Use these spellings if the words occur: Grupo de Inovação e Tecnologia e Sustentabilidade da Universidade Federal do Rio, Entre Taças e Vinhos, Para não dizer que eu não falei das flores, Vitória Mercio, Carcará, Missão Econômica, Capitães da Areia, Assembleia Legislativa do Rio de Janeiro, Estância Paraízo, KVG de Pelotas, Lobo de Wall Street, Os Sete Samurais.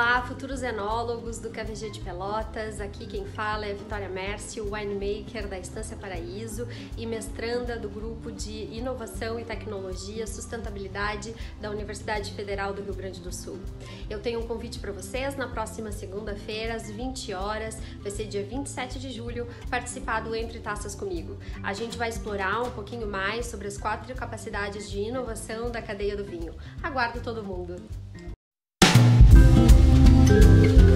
Olá, futuros enólogos do KVG de Pelotas, aqui quem fala é a Vitória Mercio, winemaker da Estância Paraízo e mestranda do Grupo de Inovação e Tecnologia e Sustentabilidade da Universidade Federal do Rio Grande do Sul. Eu tenho um convite para vocês na próxima segunda-feira, às 20 horas, vai ser dia 27 de julho, participar do Entre Taças comigo. A gente vai explorar um pouquinho mais sobre as 4 capacidades de inovação da cadeia do vinho. Aguardo todo mundo! Thank you.